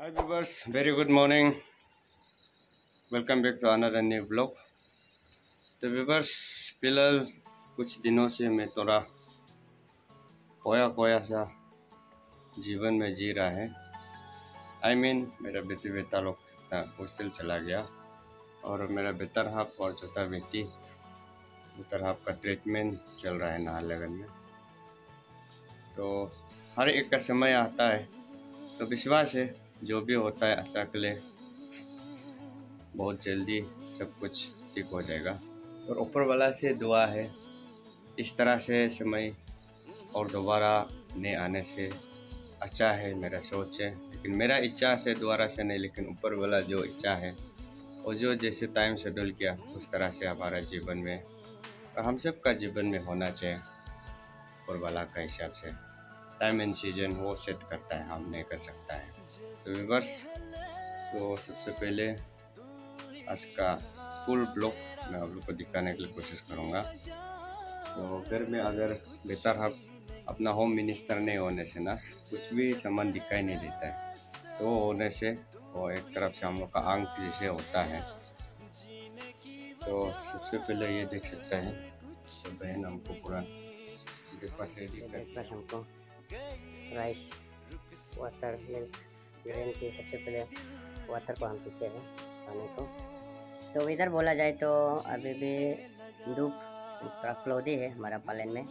Hi viewers, very good morning. Welcome back to another new blog. तो viewers, फिलहाल कुछ दिनों से मैं थोड़ा खोया सा जीवन में जी रहा है। I mean, मेरा बेटा लोग हॉस्टल चला गया और मेरा बेहतर हाफ और छोटा बेटी बेहतर हाफ का ट्रीटमेंट चल रहा है नहा लगन में। तो हर एक का समय आता है, तो विश्वास है जो भी होता है अच्छा के लिए, बहुत जल्दी सब कुछ ठीक हो जाएगा। और ऊपर वाला से दुआ है इस तरह से समय और दोबारा नहीं आने से अच्छा है, मेरा सोच है। लेकिन मेरा इच्छा से दोबारा से नहीं, लेकिन ऊपर वाला जो इच्छा है और जो जैसे टाइम शेड्यूल किया उस तरह से हमारा जीवन में और हम सब का जीवन में होना चाहिए। ऊपर वाला का हिसाब से टाइम एंड सीजन वो सेट करता है, हम नहीं कर सकता है। तो व्यूअर्स, तो सबसे पहले आज का फुल ब्लॉग मैं आप लोग को दिखाने के लिए कोशिश करूँगा। तो घर में अगर बेहतर हम अपना होम मिनिस्टर नहीं होने से ना कुछ भी सामान दिखाई नहीं देता है, तो होने से वो एक तरफ से हम लोग का आंख जैसे होता है। तो सबसे पहले ये देख सकते हैं, तो बहन हमको पूरा ब्रेकफास्ट हमको rice water milk green tea, सबसे पहले वाटर को हम पीते हैं पानी को। तो इधर बोला जाए तो अभी भी धूप थोड़ा क्लोदी है हमारा पालन में,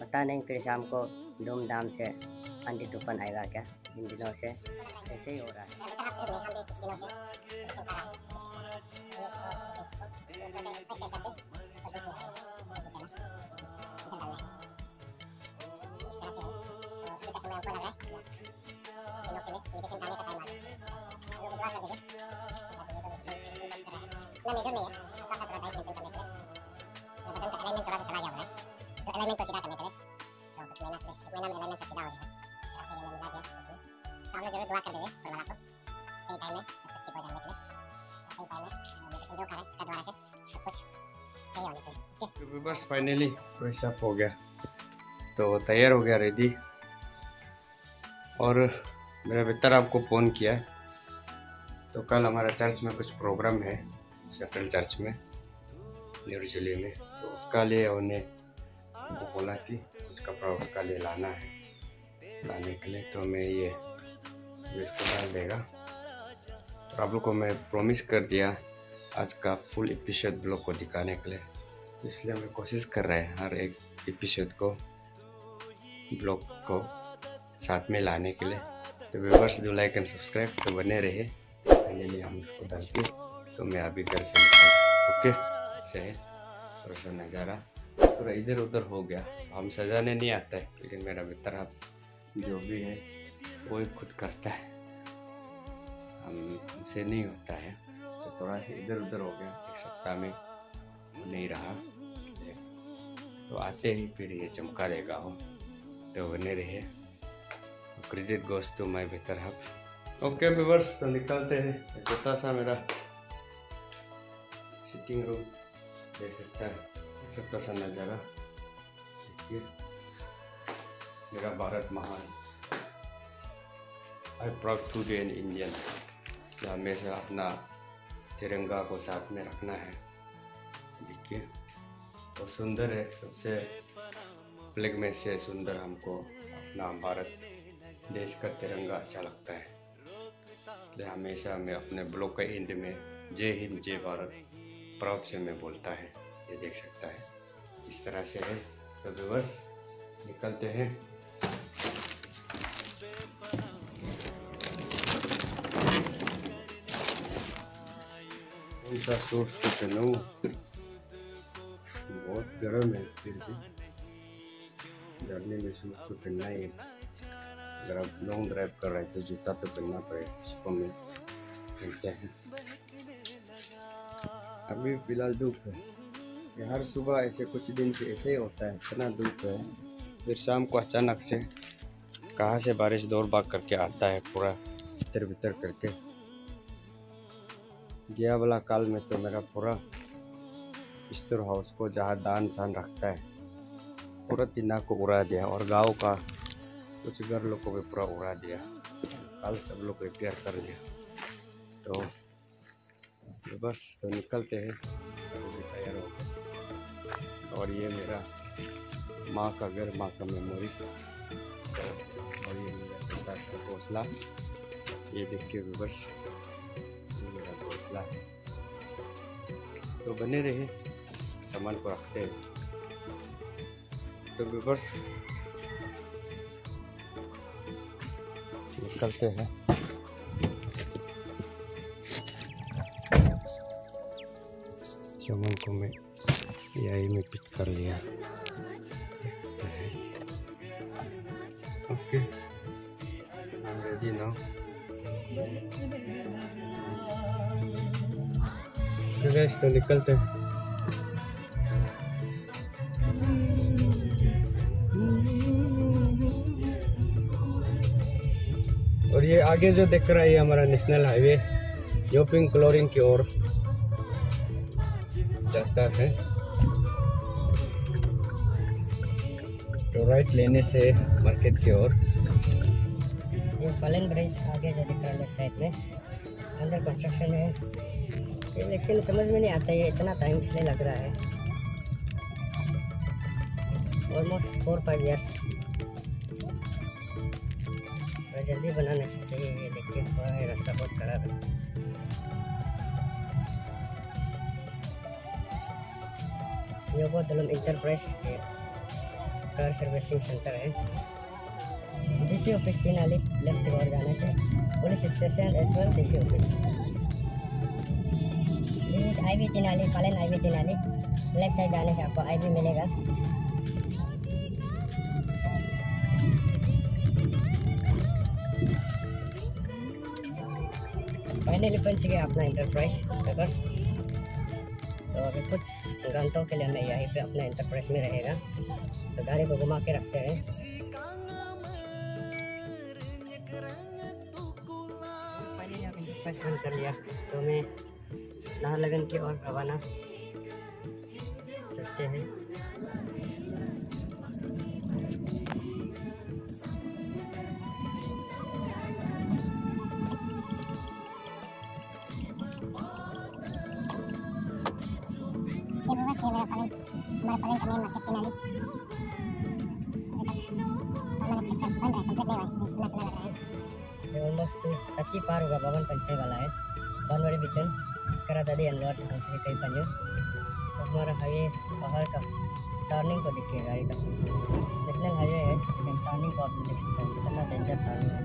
पता नहीं कि शाम को धूमधाम से आंधी तूफान आएगा क्या। इन दिनों से ऐसे ही हो रहा है। बस फाइनली फ्रेश अप हो गया, तो तैयार हो गया रेडी। और मेरा बेटा आपको फ़ोन किया, तो कल हमारा चर्च में कुछ प्रोग्राम है, शटल चर्च में न्यूजिले में, तो उसका लिए उन्हें बोला कि कुछ कपड़ा उसका लिए लाना है, लाने के लिए। तो मैं ये इसको डाल देगा। तो आप लोग को मैं प्रॉमिस कर दिया आज का फुल एपिसोड ब्लॉग को दिखाने के लिए, तो इसलिए मैं कोशिश कर रहा है हर एक एपिसोड को ब्लॉग को साथ में लाने के लिए। तो viewers, do like and subscribe, तो बने रहे। फाइनली हम उसको डालते, तो मैं अभी घर से ओके चाहे थोड़ा सा नज़ारा थोड़ा इधर उधर हो गया, हम सजाने नहीं आता है, लेकिन मेरा मित्र जो भी है वो खुद करता है, हमसे नहीं होता है। तो थोड़ा सा इधर उधर हो गया, एक सप्ताह में नहीं रहा, तो आते ही फिर ये चमका देगा हो। तो बने रहे, credit goes to my better half. Okay viewers, तो निकलते हैं। छोटा सा मेरा सिटिंग रूम देख सकता है, छोटा सा नज़ारा देखिए। मेरा भारत महान, I proud to be an Indian. हमेशा अपना तिरंगा को साथ में रखना है, देखिए बहुत सुंदर है। सबसे फ्लैग में से सुंदर हमको अपना भारत देश का तिरंगा अच्छा लगता है। इसलिए हमेशा मैं अपने ब्लॉग के एंड में जय हिंद जय भारत प्राउड से मैं बोलता है। ये देख सकता है इस तरह से है। तो व्यूअर्स, निकलते हैं। सा सोर्स तो पहनू, बहुत गर्म है, फिर भी गर्मी में सूट तो पहनना ही। अगर आप लॉन्ग ड्राइव कर रहे हैं तो जूता तो पहनना पड़ेगा, इसको में पहनते हैं। अभी फिलहाल धूप है, हर सुबह ऐसे कुछ दिन से ऐसे ही होता है, इतना धूप है। फिर शाम को अचानक से कहाँ से बारिश दौड़ भाग करके आता है, पूरा तितर बितर करके। गया वाला काल में तो मेरा पूरा स्टोर हाउस को जहाँ दान शान रखता है पूरा तिना को उड़ा दिया, और गांव का कुछ घर लोग को भी पूरा उड़ा दिया। कल सब लोग रिपेयर कर लिया। तो बस तो निकलते हैं रिपेयर होकर। और ये मेरा माँ का घर, माँ का मेमोरी। और ये मेरा पिता का घोंसला, ये देखिए बस मेरा घोंसला है। तो बने रहे, सामान को रखते हैं। तो व्यूअर्स निकलते हैं। चमन को मैं यही में पिक कर लिया। Okay, I'm ready now। तो गाइस तो निकलते हैं। और ये आगे जो दिख रहा है हमारा नेशनल हाईवे योपिंग क्लोरिंग की ओर जाता है। तो राइट लेने से मार्केट की ओर ये फलन ब्रिज आगे जो दिख रहा है लेफ्ट साइड में, अंडर कंस्ट्रक्शन है, लेकिन समझ में नहीं आता है इतना टाइम इसलिए लग रहा है। ऑलमोस्ट 4-5 years जल्दी बनाने से सही है। देखिए थोड़ा ये रास्ता बहुत खराब है। ये बहुत इंटरप्राइज कार सर्विसिंग सेंटर है। डीसी ऑफिस 3 alley लेफ्ट की ओर जाने से police station S1 DC office. This I V 3 alley, पालन I V 3 alley left side जाने से आपको आई वी मिलेगा। फाइनली पहुँच गया अपना इंटरप्राइज अगर। तो अभी कुछ घंटों के लिए मैं यहीं पे अपना इंटरप्राइज में रहेगा। तो गाड़ी को घुमा के रखते हैं। फाइनली अब इंटरप्राइज बंद कर लिया। तो मैं नाहरलगुन की ओर रवाना चलते हैं। ये मेरा पलन मार्केट की नाली बंद है, कंप्लीट नहीं हुआ है। ये ऑलमोस्ट सच्ची पार होगा, भवन पंचते वाला है। बनवड़ी बीतन करा दादी अनवर से कई पंजो। तो हमारा हाईवे बाहर का टर्निंग को देखिए, गाड़ी का नेशनल हाईवे है, टर्निंग को आप देख सकते हैं। कितना डेंजर टर्निंग है,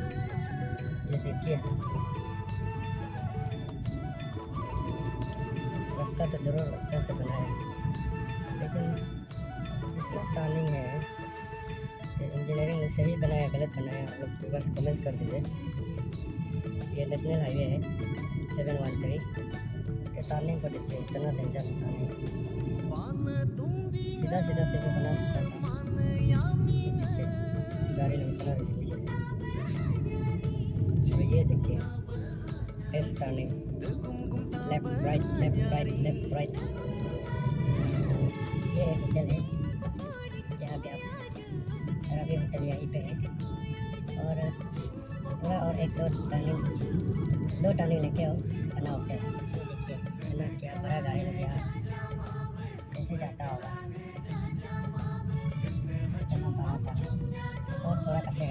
ये देखिए। रास्ता तो जरूर अच्छा से बना है, लेकिन इतना टाइमिंग है, इंजीनियरिंग ने सही बनाया गलत बनाया, आप लोग व्यूअर्स कमेंट कर दीजिए। ये नेशनल हाईवे है 713। ये टाइमिंग को देखिए, इतना डेंजर टाइमिंग, सीधा सीधा से भी बना सकता है, गाड़ी लग इतना रिस्की से। और ये देखिए S timing, left right left right left right. ये होटल है, यहाँ पे आप और अभी होटल यहीं पे है। और थोड़ा और एक दो टानी लेके आओ खाना होटल। देखिए खाना क्या बड़ा गाड़ी लगे, कैसे जाता होगा। और थोड़ा कपड़े का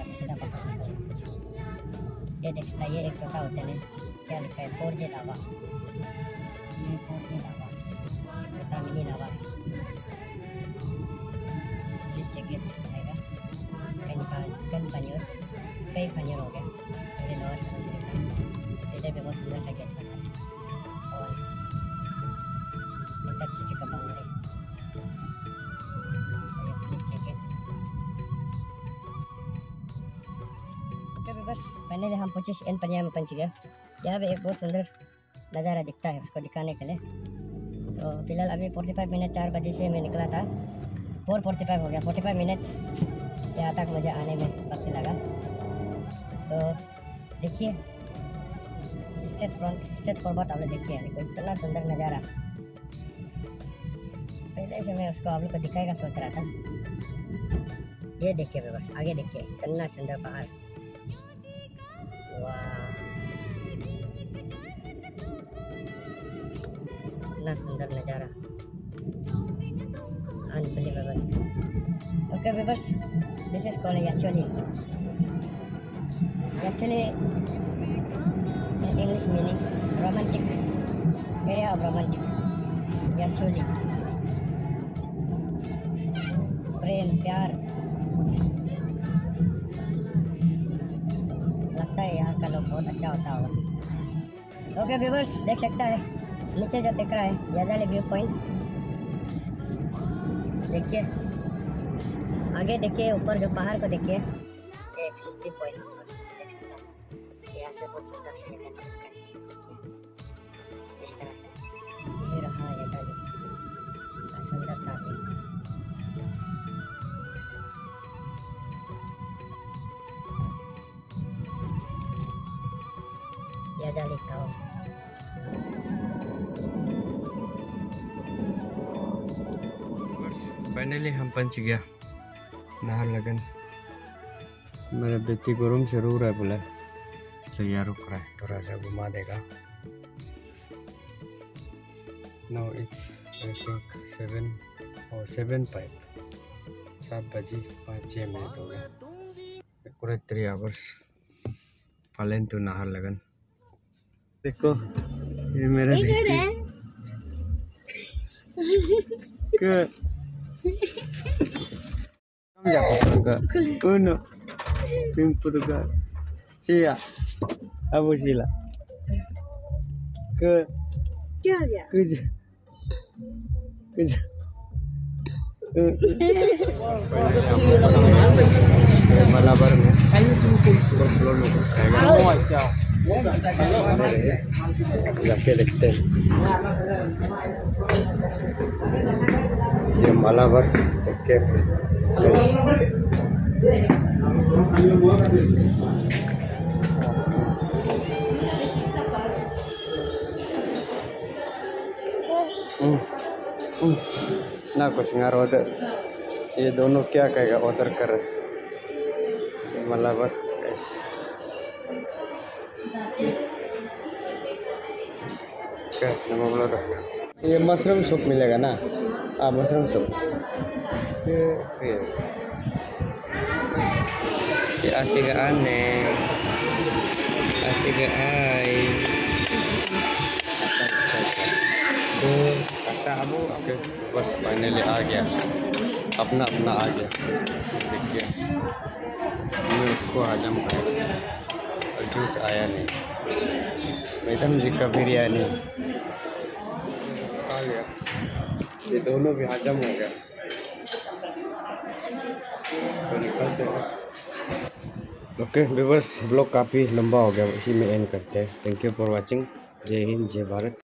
ये देख सकता है। ये एक छोटा होटल है, क्या लिखा है 4G ढाबा। ये 4G ढाबा छोटा मिनी ढाबा है। इस जगह दिखाएगा कई पनीर हो गया, पहले लोअर समझ लेता है। इधर पे बहुत सुंदर सा गेट बना है। और इधर इसके कपड़े है, बस पहले हम 25 पनिया में पहुँच गया। यहाँ पे एक बहुत सुंदर नज़ारा दिखता है, उसको दिखाने के लिए। तो फिलहाल अभी 45 मिनट, 4 बजे से मैं निकला था, 4:45 हो गया। 45 मिनट यहाँ तक मुझे आने में वक्त लगा। तो देखिए स्ट्रेट फॉरवर्ड आप लोग देखिए, इतना सुंदर नज़ारा। पहले से मैं उसको आप लोग को दिखाएगा सोच रहा था। ये देखिए बस आगे देखिए, इतना सुंदर पहाड़, वाह। कितना सुंदर नज़ारा, unbelievable. Okay viewers, this is called actually English meaning romantic area of romantic actually प्रेम प्यार। लगता है यहाँ का लोग बहुत अच्छा होता होगा। ओके व्यूअर्स, देख सकता है नीचे जो दिख रहा है याजाले व्यू पॉइंट, देखिए आगे, देखिए ऊपर जो पहाड़ को देखिए, एक सेल्फी पॉइंट यहाँ से बहुत सुंदर से इस तरह से ये रहा है का सुंदरता। याजाली गाँव फाइनली हम पहुंच गया नाहर लगन। मेरे बेटी को रूम से रो रहा है, बोला तो यार रुक रहा है, थोड़ा सा घुमा देगा। नाउ इट्स 7:05 हो गया, पूरे 3 आवर्स पलेन टू नाहर लगन। देखो ये मेरा बेटी ये मालाबार के ना कुछ यार उधर, ये दोनों क्या कहेगा उधर कर रहे मालाबार। ये मशरूम सूप मिलेगा ना, हाँ मशरूम सूप। ये आशिक आने आशिक आई तो अब ओके बस फाइनली आ गया, अपना अपना आ गया। देखिए मैं उसको हजम करूँगा और जूस आया नहीं, मैडम जी का बिरयानी आ गया, ये दोनों भी हजम हो गया। तो निकलते हैं। ओके व्यूअर्स, ब्लॉग काफ़ी लंबा हो गया, इसी में एंड करते हैं। Thank you for watching. जय हिंद जय भारत।